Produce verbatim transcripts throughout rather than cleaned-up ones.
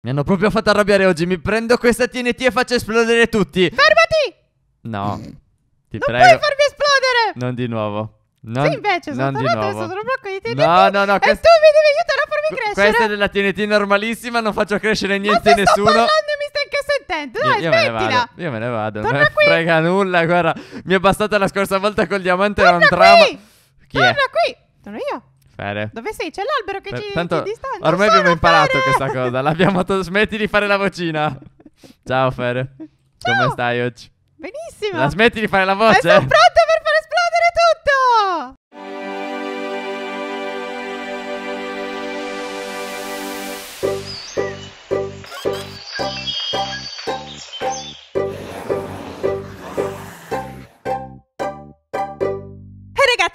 Mi hanno proprio fatto arrabbiare oggi. Mi prendo questa T N T e faccio esplodere tutti. Fermati! No, ti non prego. Non puoi farmi esplodere. Non di nuovo. Non, sì, invece, sono tornato adesso sono blocco di T N T. No, no, no. E quest... tu mi devi aiutare a farmi crescere. Questa è della T N T normalissima. Non faccio crescere niente, ma te nessuno. Ma sto parlando e mi stai anche sentendo. Dai, io, io smettila. Me io me ne vado. Torna non me qui. Frega nulla, guarda. Mi è bastata la scorsa volta col diamante. Torna era un trama. Chi Torna è? qui. Sono io. Fare. Dove sei? C'è l'albero che per, ci, tanto, ci distaglia. Ormai abbiamo imparato Fere. questa cosa. L'abbiamo smetti di fare la vocina. Ciao Fere. Ciao. Come stai oggi? Benissimo. La smetti di fare la voce? E sono pronto per far esplodere tutto.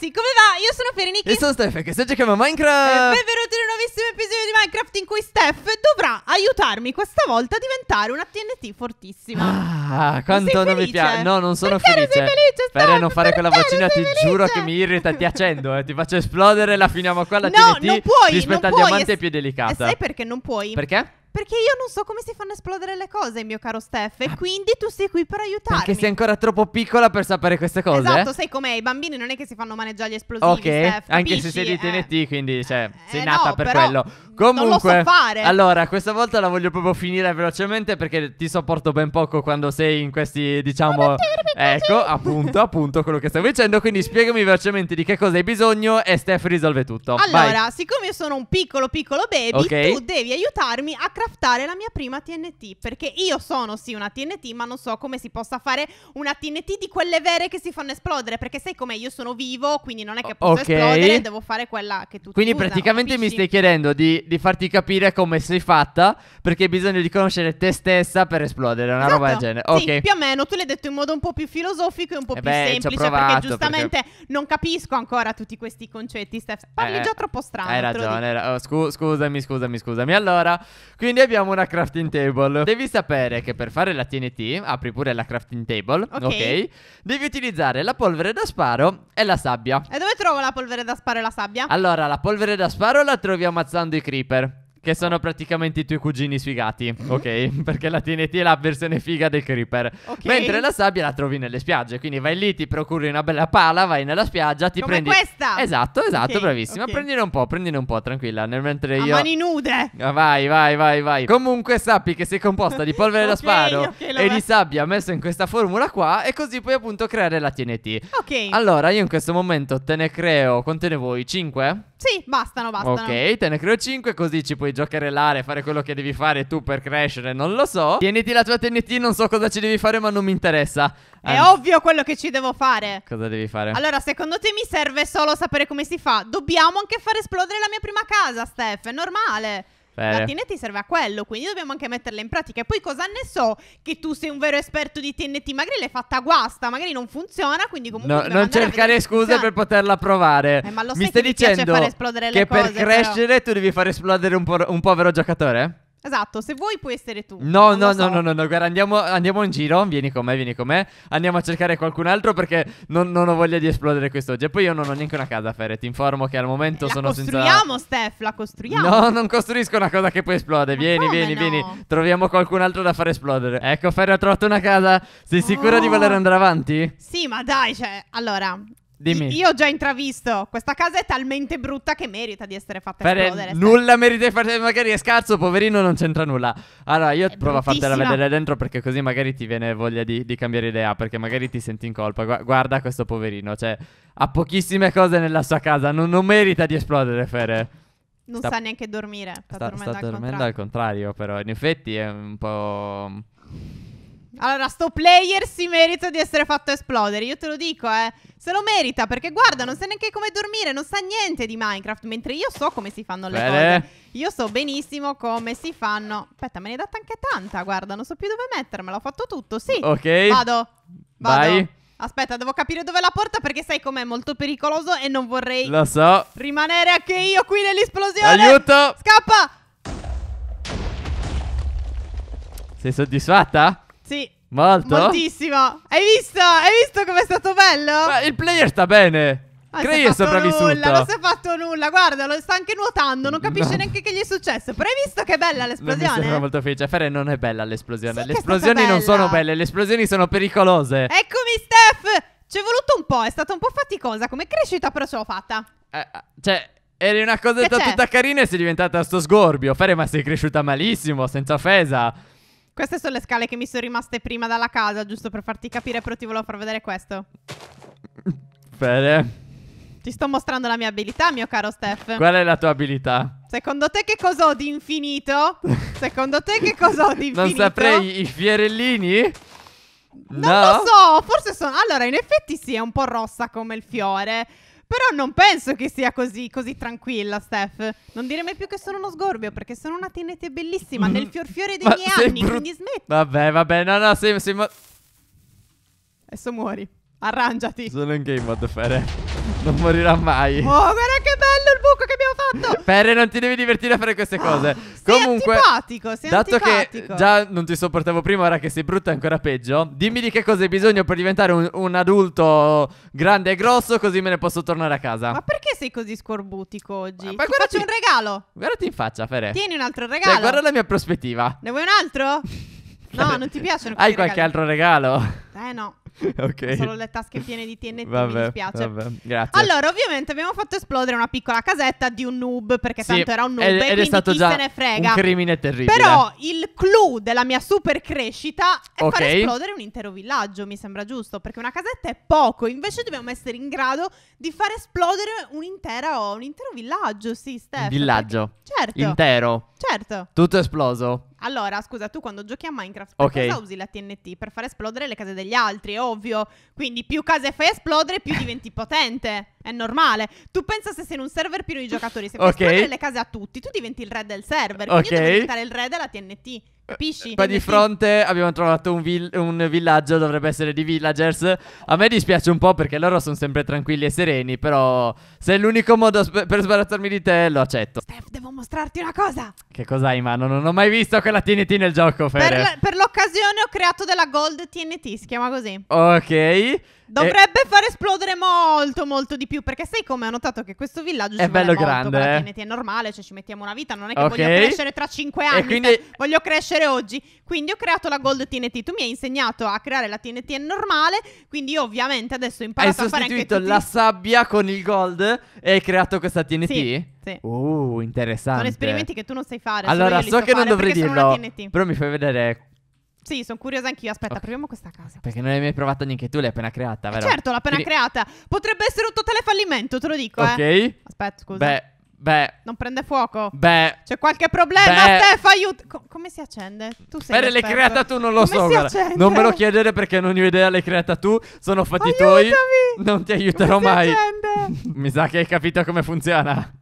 Come va? Io sono Ferenichi e sono Steph, che si chiama Minecraft. Eh, benvenuti in un nuovissimo episodio di Minecraft in cui Steph dovrà aiutarmi questa volta a diventare una T N T fortissima. Ah, quanto non mi piace. No, non sono Perché felice. felice Per non fare Perché quella vocina ti felice? giuro che mi irrita, ti accendo, eh, ti faccio esplodere, la finiamo qua la no, T N T. No, non puoi. Rispetto al diamante è più delicata. E sai perché non puoi? Perché? Perché io non so come si fanno esplodere le cose, mio caro Steph, e quindi tu sei qui per aiutarmi. Perché sei ancora troppo piccola per sapere queste cose. Esatto, sai com'è, i bambini non è che si fanno maneggiare gli esplosivi, Ok, Steph, anche se sei di T N T, eh. quindi cioè, sei eh, nata no, per quello. Comunque, non lo so fare. Allora, questa volta la voglio proprio finire velocemente perché ti sopporto ben poco quando sei in questi, diciamo... Ecco, appunto, appunto quello che stavo dicendo. Quindi spiegami velocemente di che cosa hai bisogno e Steph risolve tutto. Allora, Vai. siccome io sono un piccolo piccolo baby, okay. tu devi aiutarmi a craftare la mia prima T N T. Perché io sono sì una T N T, ma non so come si possa fare una T N T di quelle vere che si fanno esplodere. Perperché sai com'è, io sono vivo, quindi non è che posso okay. esplodere, devo fare quella che tu Quindi usa, praticamente capisci? mi stai chiedendo di, di farti capire come sei fatta, perché hai bisogno di conoscere te stessa per esplodere. Una esatto. roba del genere. Sì, okay. più o meno, tu l'hai detto in modo un po' più filosofico e un po' eh più beh, semplice provato, perché giustamente perché... non capisco ancora tutti questi concetti, Steph. Parli eh, già troppo strano. Hai ragione, era... oh, scu scusami, scusami, scusami. Allora, quindi abbiamo una crafting table. Devi sapere che per fare la T N T, apri pure la crafting table, ok? okay devi utilizzare la polvere da sparo e la sabbia. E dove trovo la polvere da sparo e la sabbia? Allora, la polvere da sparo la trovi ammazzando i creeper, che sono praticamente i tuoi cugini sfigati, ok? Perché la T N T è la versione figa del creeper. Okay. Mentre la sabbia la trovi nelle spiagge. Quindi vai lì, ti procuri una bella pala, vai nella spiaggia, ti Come prendi... questa! Esatto, esatto, okay, bravissima. Okay. Prendine un po', prendine un po', tranquilla. Nel mentre io... A mani nude! Vai, vai, vai, vai. Comunque sappi che sei composta di polvere okay, da sparo okay, e di sabbia messa in questa formula qua e così puoi appunto creare la T N T. Ok. Allora, io in questo momento te ne creo... Quante ne vuoi? cinque? Sì, bastano, bastano. Ok, te ne creo cinque, così ci puoi giocare l'area, fare quello che devi fare tu per crescere, non lo so. Tieniti la tua T N T, non so cosa ci devi fare, ma non mi interessa. È um, ovvio quello che ci devo fare. Cosa devi fare? Allora, secondo te mi serve solo sapere come si fa? Dobbiamo anche far esplodere la mia prima casa, Steph, è normale. Beh. La T N T serve a quello, quindi dobbiamo anche metterla in pratica. E poi cosa ne so che tu sei un vero esperto di T N T? Magari l'hai fatta guasta, magari non funziona, quindi comunque no, non cercare scuse per poterla provare. eh, Ma lo Mi stai dicendo che per crescere tu devi far esplodere un, po un povero giocatore? Esatto, se vuoi puoi essere tu. No, no, so. no, no, no, no, guarda, andiamo, andiamo in giro. Vieni con me, vieni con me. Andiamo a cercare qualcun altro perché non, non ho voglia di esplodere quest'oggi. E poi io non ho neanche una casa, Fere. Ti informo che al momento eh, sono senza... La costruiamo, Steph, la costruiamo. No, non costruisco una cosa che poi esplode. Vieni, vieni, no? vieni. Troviamo qualcun altro da far esplodere. Ecco, Fere, ho trovato una casa. Sei oh. sicura di voler andare avanti? Sì, ma dai, cioè, allora... Dimmi. Io ho già intravisto. Questa casa è talmente brutta che merita di essere fatta Fere, esplodere. Nulla merita di farti. Magari è scarso, poverino, non c'entra nulla. Allora io è provo a fartela vedere dentro, perché così magari ti viene voglia di, di cambiare idea, perché magari ti senti in colpa. Gu Guarda questo poverino, cioè ha pochissime cose nella sua casa. Non, non merita di esplodere, Fere. Non sta, sa neanche dormire. Sta, sta dormendo, sta al, dormendo contrario. al contrario però. In effetti è un po'... Allora, sto player si merita di essere fatto esplodere, io te lo dico, eh. Se lo merita, perché guarda, non sa neanche come dormire, non sa niente di Minecraft, mentre io so come si fanno le Bene. cose. Io so benissimo come si fanno. Aspetta, me ne hai data anche tanta, guarda, non so più dove mettermela, ho fatto tutto, sì. Ok. Vado, vado. Vai. Aspetta, devo capire dove è la porta, perché sai com'è, molto pericoloso e non vorrei... Lo so. Rimanere anche io qui nell'esplosione. Aiuto. Scappa. Sei soddisfatta? Sì, molto? Moltissimo. Hai visto? Hai visto com'è stato bello? Ma il player sta bene. Ah, Cray è sopravvissuto. Nulla, non si è fatto nulla. Guarda, lo sta anche nuotando. Non capisce no. neanche che gli è successo. Però hai visto che è bella l'esplosione? Non mi sembra molto felice. Fere non è bella l'esplosione. Sì, le esplosioni non sono belle. Le esplosioni sono pericolose. Eccomi, Steph. Ci è voluto un po'. È stata un po' faticosa come crescita, però ce l'ho fatta. Eh, cioè, eri una cosetta tutta carina e sei diventata sto sgorbio. Fere, ma sei cresciuta malissimo, senza offesa. Queste sono le scale che mi sono rimaste prima dalla casa, giusto per farti capire. Però ti volevo far vedere questo. Fere, ti sto mostrando la mia abilità, mio caro Steph. Qual è la tua abilità? Secondo te che cosa ho di infinito? Secondo te che cosa ho di infinito? Non saprei, i fiorellini? No. Non lo so, forse sono... Allora, in effetti sì, è un po' rossa come il fiore. Però non penso che sia così, così tranquilla, Steph. Non dire mai più che sono uno sgorbio, perché sono una tenete bellissima nel fiorfiore dei miei anni, quindi smetti. Vabbè, vabbè, no, no, sei... sei mo... Adesso muori, arrangiati. Sono in game mode, Fere. Non morirà mai. Oh, guarda che bello il buco che abbiamo fatto. Ferre, non ti devi divertire a fare queste cose. Ah, sei comunque antipatico, sei dato antipatico. Che già non ti sopportavo prima, ora che sei brutta è ancora peggio. Dimmi di che cosa hai bisogno per diventare un, un adulto grande e grosso, così me ne posso tornare a casa. Ma perché sei così scorbutico oggi? Ah, ma guarda, c'è un regalo. Guardati in faccia, Ferre. Tieni un altro regalo, cioè, guarda la mia prospettiva. Ne vuoi un altro? No, non ti piacciono. Hai qualche regali. altro regalo? Eh no. Okay. Solo le tasche piene di T N T, vabbè, mi dispiace. Vabbè, grazie. Allora, ovviamente abbiamo fatto esplodere una piccola casetta di un noob, perché sì, tanto era un noob ed, e ed è stato già se ne frega. Un crimine terribile. Però il clou della mia super crescita è okay. far esplodere un intero villaggio, mi sembra giusto, perché una casetta è poco. Invece dobbiamo essere in grado di far esplodere un, intera, oh, un intero villaggio. Sì, Steph. Un villaggio perché... Certo. Intero. Certo. Tutto esploso. Allora, scusa, tu quando giochi a Minecraft okay. cosa usi la T N T? Per far esplodere le case degli altri, è ovvio. Quindi più case fai esplodere, più diventi potente. È normale. Tu pensa se sei in un server pieno di giocatori, se fai okay. esplodere le case a tutti, tu diventi il re del server. Quindi okay. io devo diventare il re della T N T. Capisci? Qua di fronte abbiamo trovato un, vil un villaggio, dovrebbe essere di villagers. A me dispiace un po' perché loro sono sempre tranquilli e sereni, però se è l'unico modo per sbarazzarmi di te lo accetto. Steph, devo mostrarti una cosa. Che cosa hai in mano? Non ho mai visto quella T N T nel gioco, Fere. Per l'occasione ho creato della gold T N T, si chiama così. Ok. Dovrebbe e... far esplodere molto molto di più, perché sai come ho notato che questo villaggio è bello grande, molto, eh? T N T è normale, cioè ci mettiamo una vita. Non è che okay. voglio crescere tra cinque anni e quindi... eh, voglio crescere oggi. Quindi ho creato la gold T N T. Tu mi hai insegnato a creare la T N T normale, quindi io ovviamente adesso ho imparato hai a fare anche... Hai sostituito la sabbia con il gold e hai creato questa T N T? Sì, sì. Uh, interessante. Sono esperimenti che tu non sai fare. Allora, so che non dovrei dirlo, però mi fai vedere... Sì, sono curiosa anch'io. Aspetta, okay. proviamo questa casa. Perché non l'hai mai provata neanche tu, l'hai appena creata, vero? Eh certo, l'ho appena Quindi... creata. Potrebbe essere un totale fallimento, te lo dico, Ok eh. Aspetta, scusa. Beh, beh non prende fuoco. Beh, c'è qualche problema, beh. Steph, aiuto. Co Come si accende? Tu sei Beh, l'hai creata tu, non lo Come so si accende? Non me lo chiedere perché non ho idea, l'hai creata tu. Sono fatti tuoi. Non ti aiuterò Come mai si Mi sa che hai capito come funziona.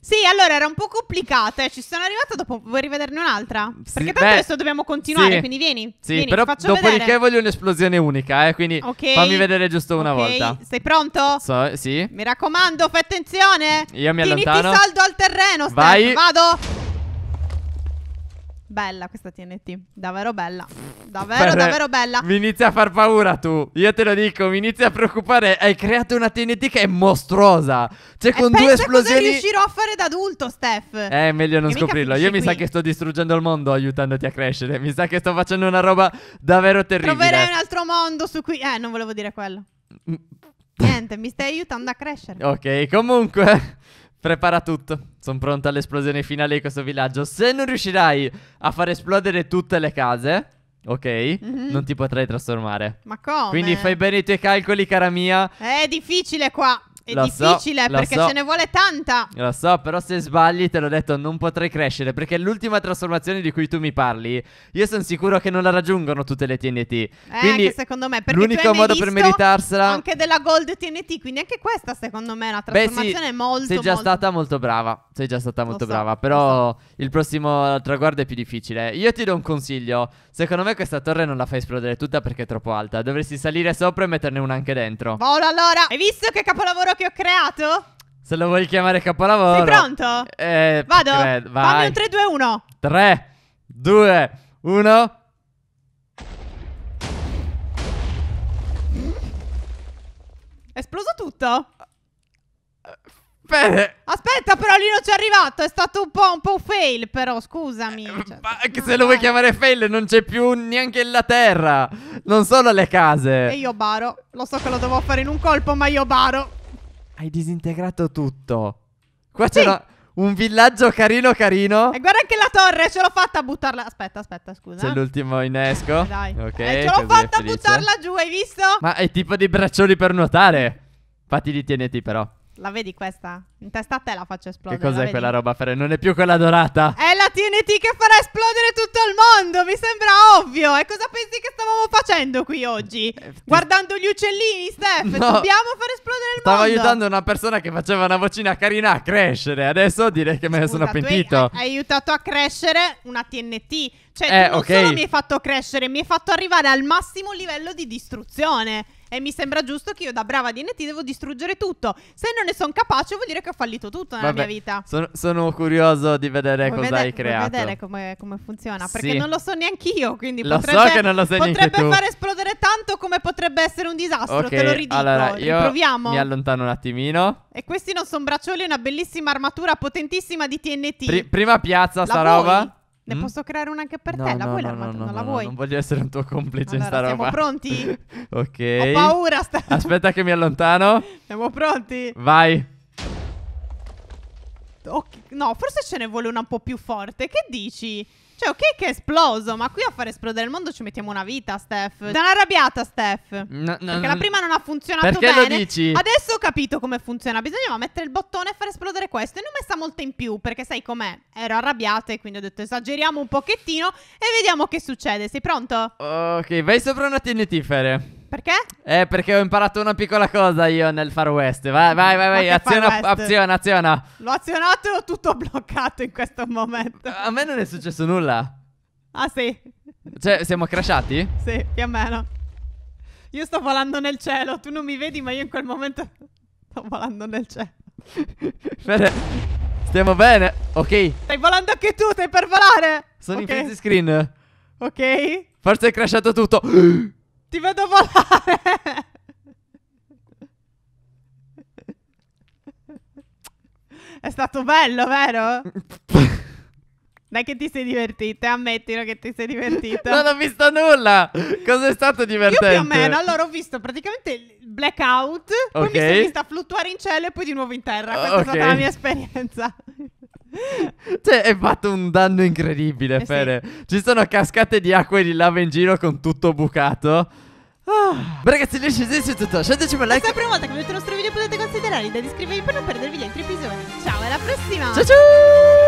Sì, allora era un po' complicata, eh. Ci sono arrivata dopo. Vuoi rivederne un'altra? Perché sì, tanto beh, adesso dobbiamo continuare, sì. quindi vieni. Sì, vieni, però dopodiché vedere. voglio un'esplosione unica, eh. Quindi okay. fammi vedere giusto una okay. volta. Sei pronto? So, sì. Mi raccomando, fai attenzione. Io mi allontano. Tieniti saldo al terreno, Steph. Vai. Vado. Bella questa T N T. Davvero bella. Davvero, Beh, davvero bella. Mi inizia a far paura tu. Io te lo dico, mi inizia a preoccupare. Hai creato una T N T che è mostruosa. Cioè, con due esplosioni. Cosa riuscirò a fare da adulto, Steph? Eh, meglio non scoprirlo. Io qui. mi sa che sto distruggendo il mondo aiutandoti a crescere. Mi sa che sto facendo una roba davvero terribile. Troverei un altro mondo su cui... Eh, non volevo dire quello. Niente, mi stai aiutando a crescere. Ok, comunque... Prepara tutto. Sono pronta all'esplosione finale di questo villaggio. Se non riuscirai a far esplodere tutte le case, ok, mm-hmm. non ti potrai trasformare. Ma come? Quindi fai bene i tuoi calcoli, cara mia. È difficile qua. È lo difficile so, perché so. ce ne vuole tanta. Lo so, però se sbagli, te l'ho detto, non potrai crescere. Perché l'ultima trasformazione di cui tu mi parli, io sono sicuro che non la raggiungono tutte le T N T. Eh, quindi, anche secondo me, perché l'unico modo per meritarsela anche della gold T N T. Quindi anche questa, secondo me, è una trasformazione Beh, sì, molto Sei già molto... stata molto brava. Sei già stata molto so, brava. Però so. il prossimo traguardo è più difficile. Io ti do un consiglio. Secondo me questa torre non la fai esplodere tutta perché è troppo alta. Dovresti salire sopra e metterne una anche dentro. Vola allora. Hai visto che capolavoro che ho creato? Se lo vuoi chiamare capolavoro. Sei pronto? Eh, Vado? Eh, Fammi un tre due uno. tre, due, uno. Esploso tutto? Beh. Aspetta, però lì non ci è arrivato. È stato un po', un po' fail, però scusami. Eh, cioè, ma anche se lo vuoi chiamare fail, non c'è più neanche la terra. Non solo le case. E io baro. Lo so che lo devo fare in un colpo, ma io baro. Hai disintegrato tutto. Qua sì. C'era un villaggio carino carino. E guarda anche la torre, ce l'ho fatta a buttarla. Aspetta, aspetta, scusa. C'è l'ultimo innesco. Dai. Ok. Eh, ce l'ho fatta a buttarla giù, hai visto? Ma è tipo di braccioli per nuotare. Infatti li tieniti però. La vedi questa? In testa a te la faccio esplodere. Che cos'è quella roba, Fere? Non è più quella dorata. È la T N T che farà esplodere tutto il mondo. Mi sembra ovvio. E cosa pensi che stavamo facendo qui oggi? Eh, ti... Guardando gli uccellini, Steph. No. Dobbiamo far esplodere il Stavo mondo. Stavo aiutando una persona che faceva una vocina carina a crescere. Adesso direi che me ne Scusa, sono pentito. Hai, hai aiutato a crescere una T N T. Cioè, eh, non okay. solo mi hai fatto crescere, mi hai fatto arrivare al massimo livello di distruzione. E mi sembra giusto che io da brava D N T devo distruggere tutto. Se non ne sono capace vuol dire che ho fallito tutto nella Vabbè, mia vita. Sono, sono curioso di vedere vuoi cosa vede hai creato. Vuoi vedere come, come funziona? Perché sì. non lo so neanch'io. Quindi lo potrebbe, so che non lo sai potrebbe far esplodere tanto come potrebbe essere un disastro. Okay, te lo ridico. Allora io Riproviamo. mi allontano un attimino. E questi non sono braccioli, è una bellissima armatura potentissima di T N T. Pri prima piazza la sta vuoi? roba. Ne mm? posso creare una anche per no, te? La no, vuoi no, l'armatura? No, no, non la vuoi? No, non voglio essere un tuo complice allora, in sta roba. Siamo pronti? Ok. Ho paura. Sta... Aspetta che mi allontano. Siamo pronti? Vai. Okay. No, forse ce ne vuole una un po' più forte. Che dici? Cioè, ok che è esploso, ma qui a far esplodere il mondo ci mettiamo una vita, Steph. Sono arrabbiata, Steph. No, no, perché no, la prima non ha funzionato perché bene. Perché lo dici? Adesso ho capito come funziona. Bisognava mettere il bottone e far esplodere questo. E ne ho messa molto in più, perché sai com'è? Ero arrabbiata e quindi ho detto esageriamo un pochettino e vediamo che succede. Sei pronto? Ok, vai sopra una T N T, Fere. Perché? Eh, perché ho imparato una piccola cosa io nel Far West. Vai, vai, vai, vai. Aziona, aziona, aziona. L'ho azionato e ho tutto bloccato in questo momento. A me non è successo nulla. Ah, sì. Cioè, siamo crashati? Sì, più o meno. Io sto volando nel cielo. Tu non mi vedi, ma io in quel momento sto volando nel cielo. Bene. Stiamo bene. Ok. Stai volando anche tu, stai per volare. Sono okay. in freeze screen. Ok. Forse è crashato tutto. Ti vedo volare. È stato bello, vero? Dai che ti sei divertita, ammettilo che ti sei divertita. Non ho visto nulla. Cos'è stato divertente? Io più o meno, allora ho visto praticamente il blackout, okay. Poi mi sono vista fluttuare in cielo e poi di nuovo in terra. Questa okay. è stata la mia esperienza. Cioè, hai fatto un danno incredibile, eh Fere. Sì. Ci sono cascate di acqua e di lava in giro con tutto bucato. Ah. Ragazzi, lì scendeteci tutto. Scendeteci un like. Questa è la prima volta che vedete il nostro video, potete considerare di iscrivervi per non perdervi gli altri episodi. Ciao, alla prossima. Ciao ciao.